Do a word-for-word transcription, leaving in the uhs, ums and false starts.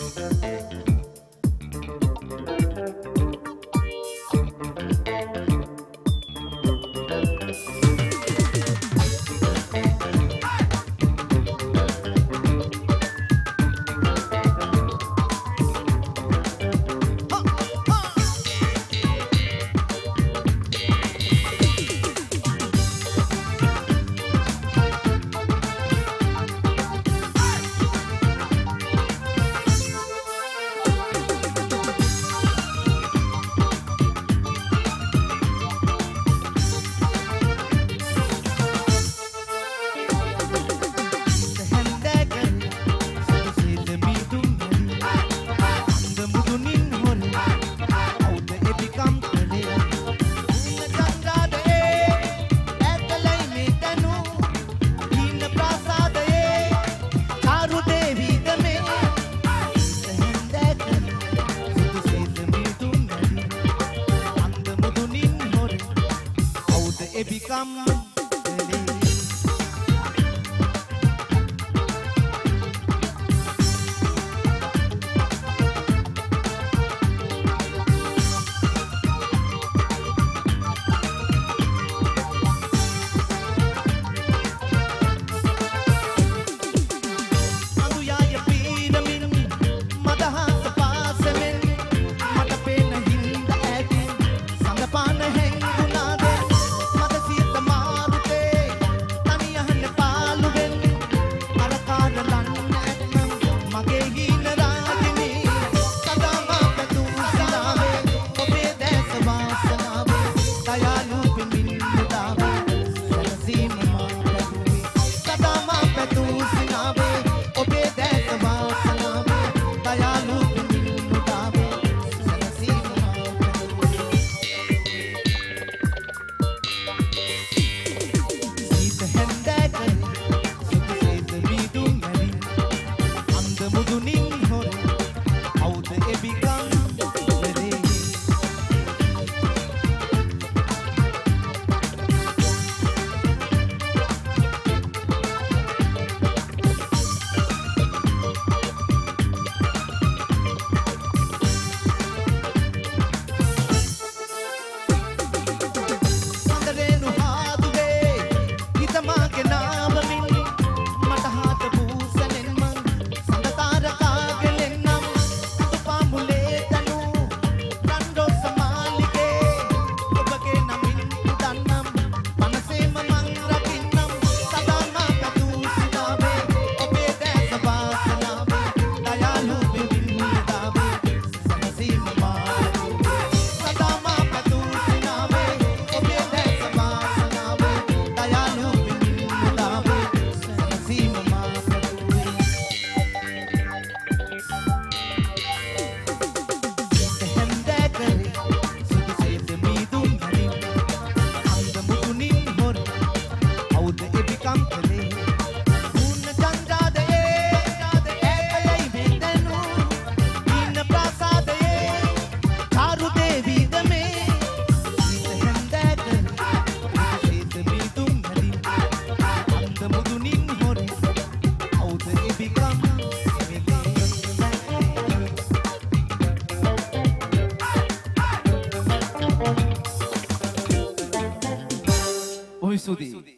It become Sudi.